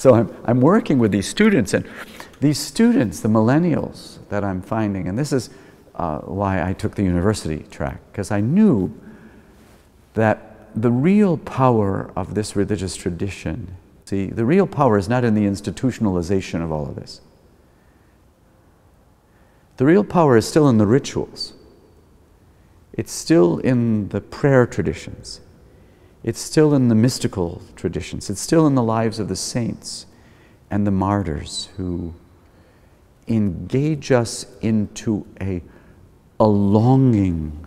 So I'm working with these students, and these students, the millennials that I'm finding, and this is why I took the university track, because I knew that the real power of this religious tradition, see, the real power is not in the institutionalization of all of this. The real power is still in the rituals. It's still in the prayer traditions. It's still in the mystical traditions. It's still in the lives of the saints and the martyrs who engage us into a longing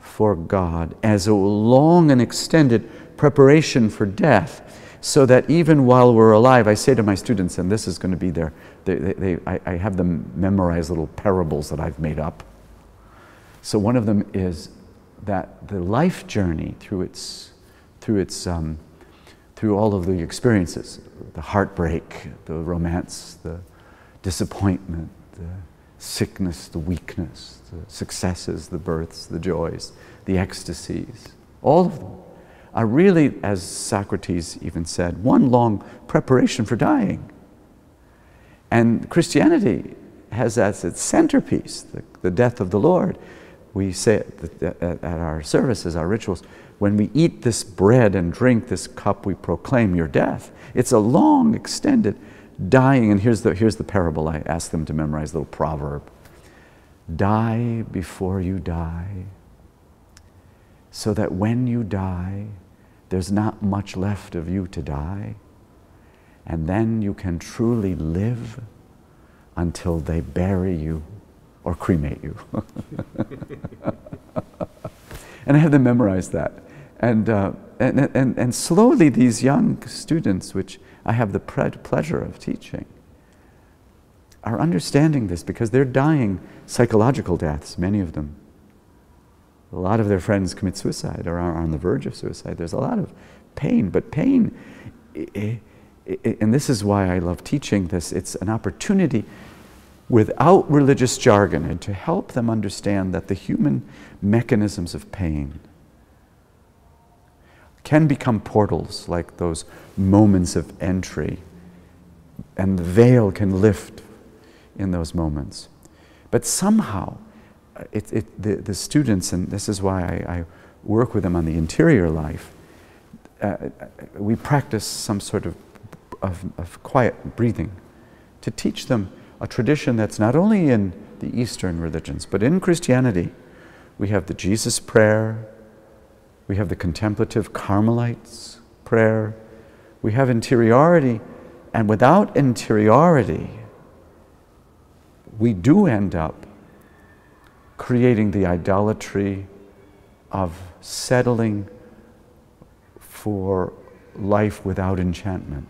for God as a long and extended preparation for death, so that even while we're alive, I say to my students, and this is going to be their, I have them memorize little parables that I've made up. So one of them is that the life journey through its through all of the experiences, the heartbreak, the romance, the disappointment, the sickness, the weakness, the successes, the births, the joys, the ecstasies, all of them are really, as Socrates even said, one long preparation for dying. And Christianity has as its centerpiece the death of the Lord. We say at our services, our rituals, when we eat this bread and drink this cup, we proclaim your death. It's a long, extended dying. And here's the parable. I ask them to memorize a little proverb. Die before you die, so that when you die, there's not much left of you to die. And then you can truly live until they bury you or cremate you. And I had them memorize that. And slowly these young students, which I have the pleasure of teaching, are understanding this, because they're dying psychological deaths, many of them. A lot of their friends commit suicide or are on the verge of suicide. There's a lot of pain, but pain, and this is why I love teaching this, it's an opportunity without religious jargon, and to help them understand that the human mechanisms of pain can become portals, like those moments of entry, and the veil can lift in those moments. But somehow, the students, and this is why I work with them on the interior life, we practice some sort of quiet breathing to teach them a tradition that's not only in the Eastern religions, but in Christianity. We have the Jesus Prayer, we have the contemplative Carmelites prayer, we have interiority, and without interiority, we do end up creating the idolatry of settling for life without enchantment.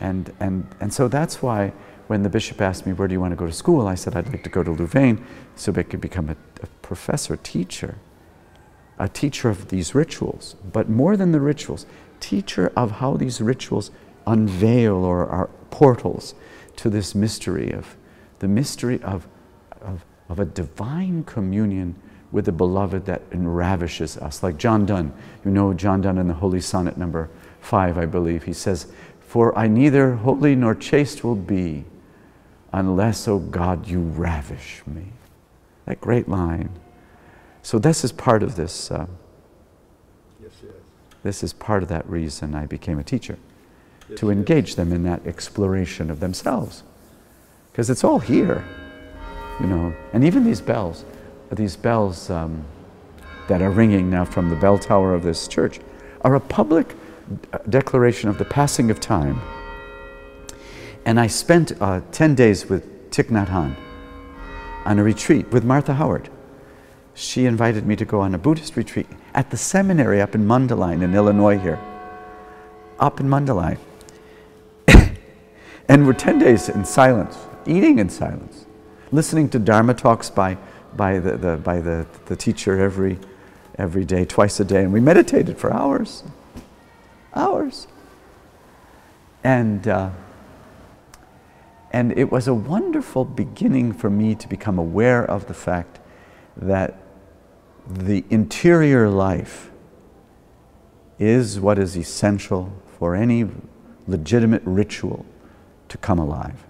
And so that's why when the bishop asked me, where do you want to go to school? I said, I'd like to go to Louvain so I could become a professor, a teacher of these rituals, but more than the rituals, teacher of how these rituals unveil or are portals to this mystery of, the mystery of a divine communion with the beloved that enravishes us. Like John Donne, you know John Donne in the Holy Sonnet number 5, I believe, he says, for I neither holy nor chaste will be, unless, O God, you ravish me. That great line. So this is part of this. Yes. This is part of that reason I became a teacher, yes, to engage them in that exploration of themselves, because it's all here, you know. And even these bells that are ringing now from the bell tower of this church, are a public declaration of the passing of time. And I spent 10 days with Thich Nhat Hanh on a retreat with Martha Howard. She invited me to go on a Buddhist retreat at the seminary up in Mundelein in Illinois here. Up in Mundelein. And we're 10 days in silence, eating in silence, listening to Dharma talks by the teacher every day, twice a day, and we meditated for hours. Hours. And it was a wonderful beginning for me to become aware of the fact that the interior life is what is essential for any legitimate ritual to come alive.